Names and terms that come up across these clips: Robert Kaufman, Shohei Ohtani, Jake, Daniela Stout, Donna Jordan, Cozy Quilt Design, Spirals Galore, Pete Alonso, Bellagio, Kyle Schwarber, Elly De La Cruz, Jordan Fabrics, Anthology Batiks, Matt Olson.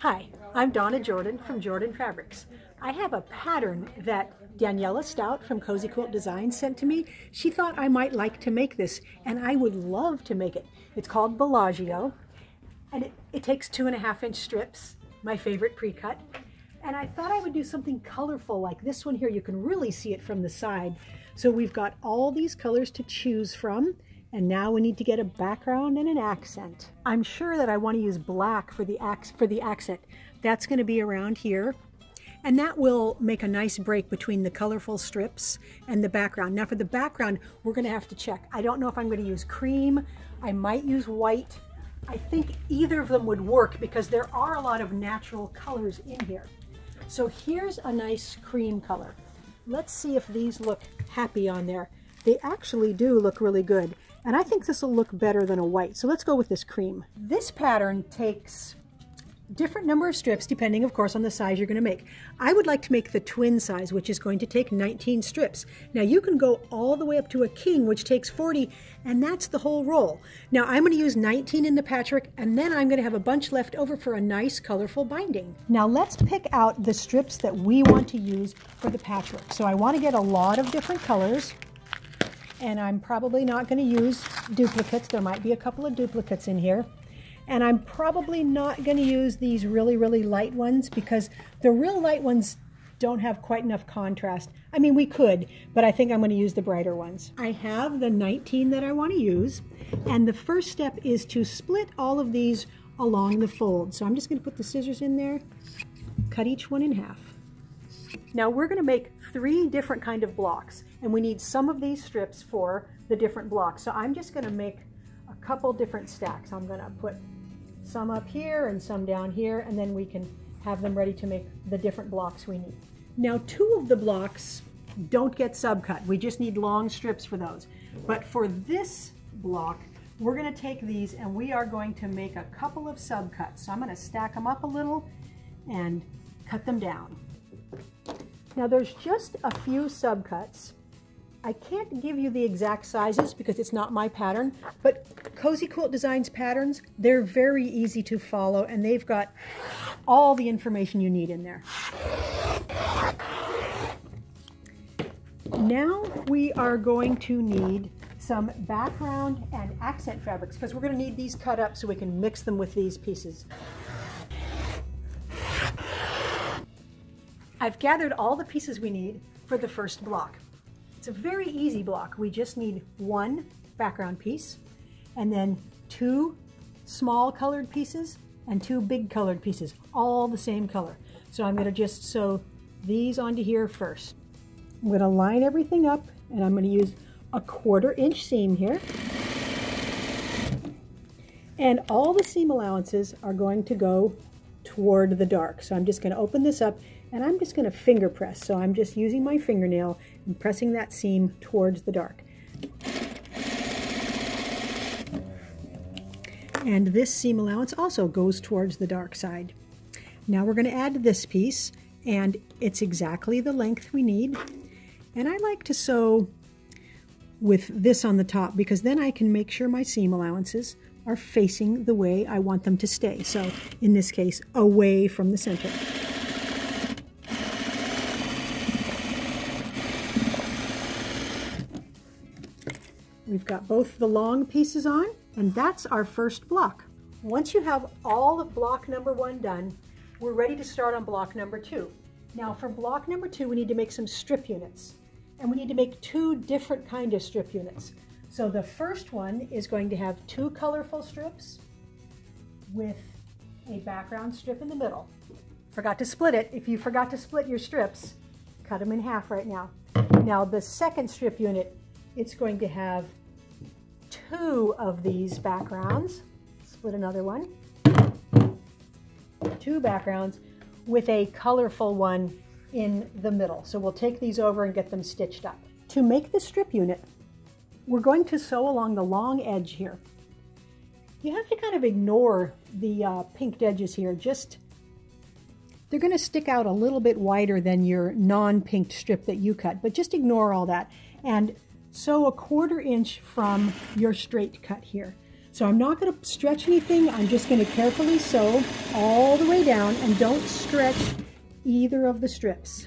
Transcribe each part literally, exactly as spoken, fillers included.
Hi, I'm Donna Jordan from Jordan Fabrics. I have a pattern that Daniela Stout from Cozy Quilt Design sent to me. She thought I might like to make this, and I would love to make it. It's called Bellagio, and it, it takes two and a half inch strips, my favorite pre-cut. And I thought I would do something colorful like this one here. You can really see it from the side. So we've got all these colors to choose from. And now we need to get a background and an accent. I'm sure that I want to use black for the, ac for the accent. That's going to be around here. And that will make a nice break between the colorful strips and the background. Now for the background, we're going to have to check. I don't know if I'm going to use cream. I might use white. I think either of them would work because there are a lot of natural colors in here. So here's a nice cream color. Let's see if these look happy on there. They actually do look really good. And I think this will look better than a white. So let's go with this cream. This pattern takes different number of strips depending, of course, on the size you're going to make. I would like to make the twin size, which is going to take nineteen strips. Now you can go all the way up to a king, which takes forty, and that's the whole roll. Now I'm going to use nineteen in the patchwork, and then I'm going to have a bunch left over for a nice colorful binding. Now let's pick out the strips that we want to use for the patchwork. So I want to get a lot of different colors. And I'm probably not going to use duplicates. There might be a couple of duplicates in here. And I'm probably not going to use these really, really light ones because the real light ones don't have quite enough contrast. I mean, we could, but I think I'm going to use the brighter ones. I have the nineteen that I want to use. And the first step is to split all of these along the fold. So I'm just going to put the scissors in there, cut each one in half. Now we're going to make three different kind of blocks, and we need some of these strips for the different blocks. So I'm just going to make a couple different stacks. I'm going to put some up here and some down here, and then we can have them ready to make the different blocks we need. Now two of the blocks don't get subcut. We just need long strips for those. But for this block, we're going to take these and we are going to make a couple of subcuts. So I'm going to stack them up a little and cut them down. Now there's just a few subcuts. I can't give you the exact sizes because it's not my pattern, but Cozy Quilt Design's patterns, they're very easy to follow and they've got all the information you need in there. Now we are going to need some background and accent fabrics because we're going to need these cut up so we can mix them with these pieces. I've gathered all the pieces we need for the first block. It's a very easy block. We just need one background piece and then two small colored pieces and two big colored pieces, all the same color. So I'm going to just sew these onto here first. I'm going to line everything up and I'm going to use a quarter inch seam here. And all the seam allowances are going to go toward the dark. So I'm just going to open this up and I'm just going to finger press. So I'm just using my fingernail and pressing that seam towards the dark. And this seam allowance also goes towards the dark side. Now we're going to add this piece, and it's exactly the length we need. And I like to sew with this on the top because then I can make sure my seam allowances are facing the way I want them to stay. So in this case, away from the center. We've got both the long pieces on, and that's our first block. Once you have all of block number one done, we're ready to start on block number two. Now for block number two, we need to make some strip units, and we need to make two different kind of strip units. So the first one is going to have two colorful strips with a background strip in the middle. Forgot to split it. If you forgot to split your strips, cut them in half right now. Now the second strip unit, it's going to have two of these backgrounds, split another one, two backgrounds with a colorful one in the middle. So we'll take these over and get them stitched up. To make the strip unit, we're going to sew along the long edge here. You have to kind of ignore the uh, pinked edges here. Just, they're going to stick out a little bit wider than your non-pinked strip that you cut, but just ignore all that. And sew a quarter inch from your straight cut here. So I'm not going to stretch anything. I'm just going to carefully sew all the way down and don't stretch either of the strips.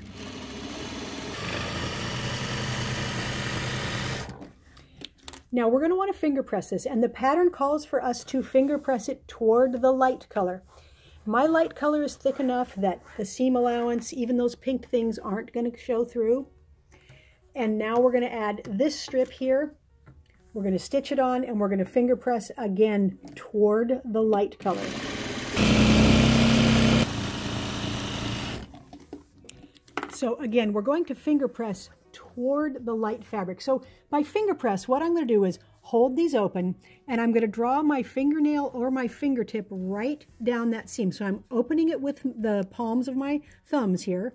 Now we're going to want to finger press this, and the pattern calls for us to finger press it toward the light color. My light color is thick enough that the seam allowance, even those pink things, aren't going to show through. And now we're going to add this strip here. We're going to stitch it on and we're going to finger press again toward the light color. So again, we're going to finger press toward the light fabric. So by finger press, what I'm going to do is hold these open and I'm going to draw my fingernail or my fingertip right down that seam. So I'm opening it with the palms of my thumbs here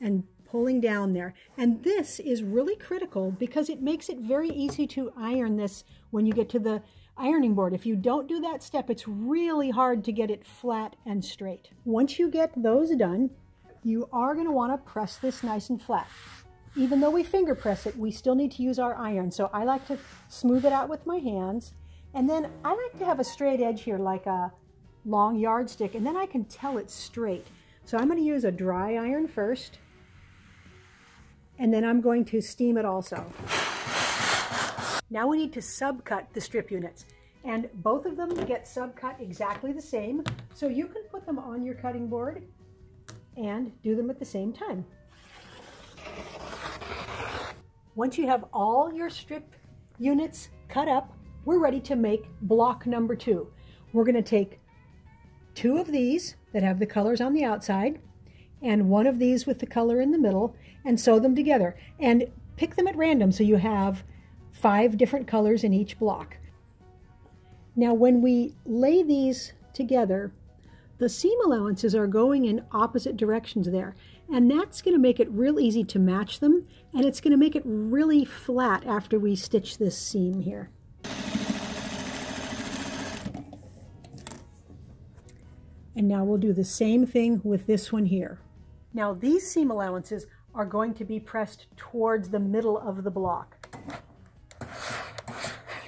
and pulling down there. And this is really critical because it makes it very easy to iron this when you get to the ironing board. If you don't do that step, it's really hard to get it flat and straight. Once you get those done, you are going to want to press this nice and flat. Even though we finger press it, we still need to use our iron. So I like to smooth it out with my hands. And then I like to have a straight edge here, like a long yardstick, and then I can tell it's straight. So I'm going to use a dry iron first, and then I'm going to steam it also. Now we need to subcut the strip units, and both of them get subcut exactly the same. So you can put them on your cutting board and do them at the same time. Once you have all your strip units cut up, we're ready to make block number two. We're going to take two of these that have the colors on the outside and one of these with the color in the middle and sew them together and pick them at random, so you have five different colors in each block. Now when we lay these together, the seam allowances are going in opposite directions there, and that's going to make it real easy to match them, and it's going to make it really flat after we stitch this seam here. And now we'll do the same thing with this one here. Now these seam allowances are going to be pressed towards the middle of the block.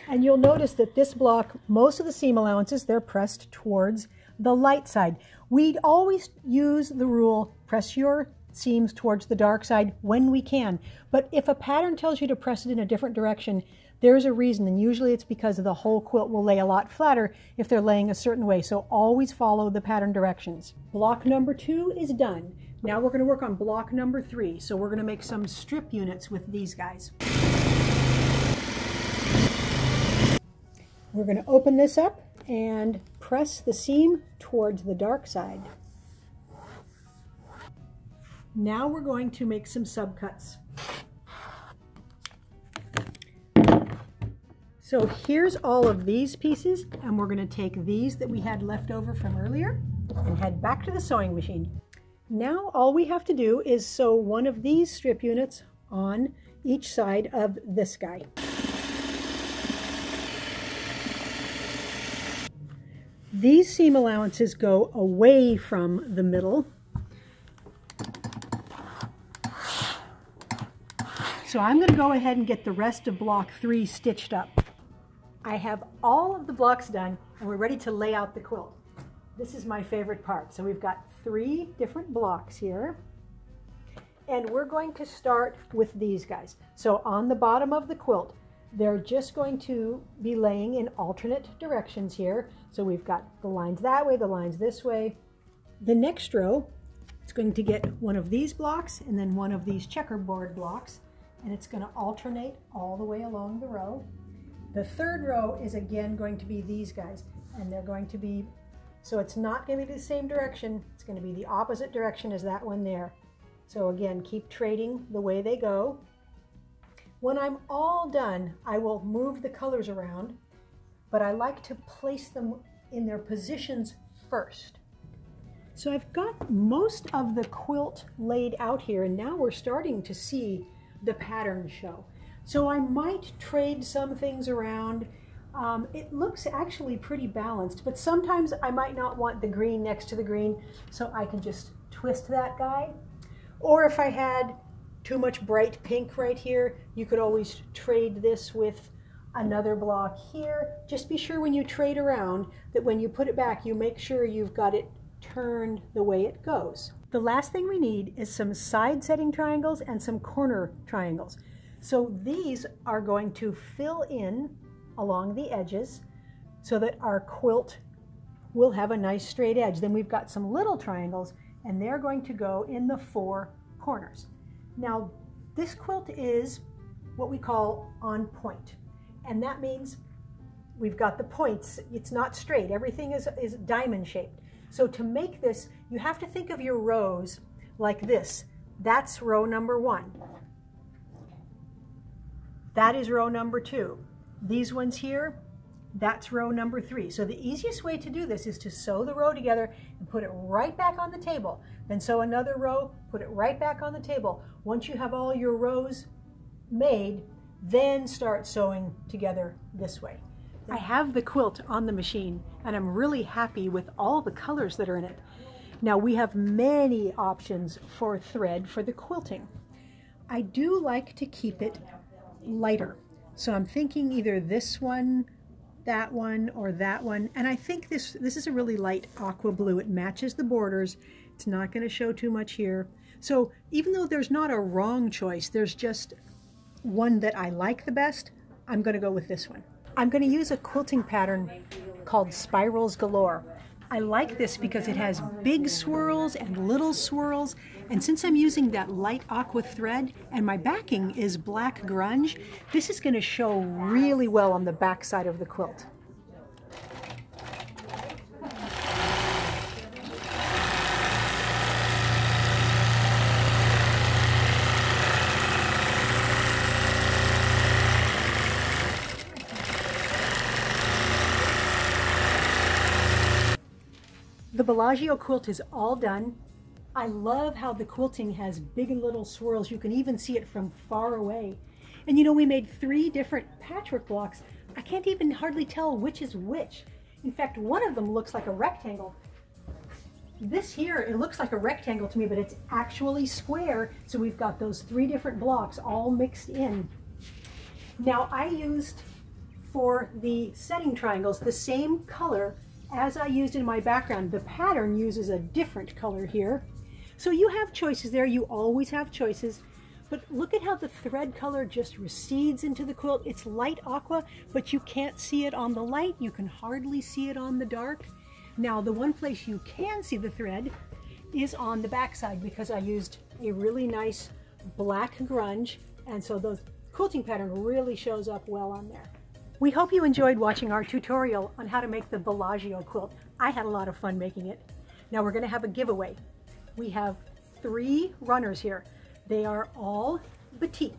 And you'll notice that this block, most of the seam allowances, they're pressed towards the light side. We'd always use the rule, press your seams towards the dark side when we can. But if a pattern tells you to press it in a different direction, there's a reason, and usually it's because the whole quilt will lay a lot flatter if they're laying a certain way. So always follow the pattern directions. Block number two is done. Now we're going to work on block number three. So we're going to make some strip units with these guys. We're going to open this up and press the seam towards the dark side. Now we're going to make some subcuts. So here's all of these pieces, and we're going to take these that we had left over from earlier and head back to the sewing machine. Now all we have to do is sew one of these strip units on each side of this guy. These seam allowances go away from the middle. So I'm going to go ahead and get the rest of block three stitched up. I have all of the blocks done and we're ready to lay out the quilt. This is my favorite part. So we've got three different blocks here, and we're going to start with these guys. So on the bottom of the quilt, they're just going to be laying in alternate directions here. So we've got the lines that way, the lines this way. The next row, it's going to get one of these blocks and then one of these checkerboard blocks, and it's going to alternate all the way along the row. The third row is again going to be these guys, and they're going to be, so it's not going to be the same direction, it's going to be the opposite direction as that one there. So again, keep trading the way they go. When I'm all done, I will move the colors around, but I like to place them in their positions first. So I've got most of the quilt laid out here, and now we're starting to see the pattern show. So I might trade some things around. Um, it looks actually pretty balanced, but sometimes I might not want the green next to the green, so I can just twist that guy. Or if I had too much bright pink right here, you could always trade this with another block here. Just be sure when you trade around that when you put it back, you make sure you've got it turned the way it goes. The last thing we need is some side setting triangles and some corner triangles. So these are going to fill in along the edges so that our quilt will have a nice straight edge. Then we've got some little triangles and they're going to go in the four corners. Now this quilt is what we call on point, and that means we've got the points. It's not straight. Everything is, is diamond shaped. So to make this, you have to think of your rows like this. That's row number one. That is row number two. These ones here, that's row number three. So the easiest way to do this is to sew the row together and put it right back on the table. Then sew another row, put it right back on the table. Once you have all your rows made, then start sewing together this way. I have the quilt on the machine and I'm really happy with all the colors that are in it. Now we have many options for thread for the quilting. I do like to keep it lighter. So I'm thinking either this one, that one, or that one. And I think this, this is a really light aqua blue. It matches the borders. It's not going to show too much here. So even though there's not a wrong choice, there's just one that I like the best, I'm going to go with this one. I'm going to use a quilting pattern called Spirals Galore. I like this because it has big swirls and little swirls, and since I'm using that light aqua thread and my backing is black grunge, this is going to show really well on the back side of the quilt. The Bellagio quilt is all done. I love how the quilting has big and little swirls. You can even see it from far away. And you know, we made three different patchwork blocks. I can't even hardly tell which is which. In fact, one of them looks like a rectangle. This here, it looks like a rectangle to me, but it's actually square. So we've got those three different blocks all mixed in. Now I used for the setting triangles the same color as I used in my background. The pattern uses a different color here. So you have choices there, you always have choices, but look at how the thread color just recedes into the quilt. It's light aqua, but you can't see it on the light, you can hardly see it on the dark. Now the one place you can see the thread is on the backside because I used a really nice black grunge, and so the quilting pattern really shows up well on there. We hope you enjoyed watching our tutorial on how to make the Bellagio quilt. I had a lot of fun making it. Now we're going to have a giveaway. We have three runners here. They are all batik.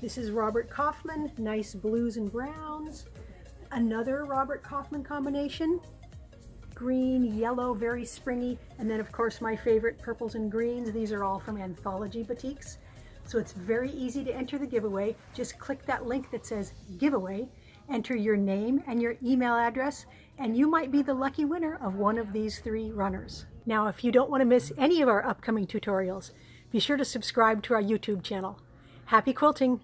This is Robert Kaufman, nice blues and browns. Another Robert Kaufman combination. Green, yellow, very springy. And then of course my favorite, purples and greens. These are all from Anthology Batiks. So it's very easy to enter the giveaway. Just click that link that says giveaway, enter your name and your email address, and you might be the lucky winner of one of these three runners. Now, if you don't want to miss any of our upcoming tutorials, be sure to subscribe to our YouTube channel. Happy quilting!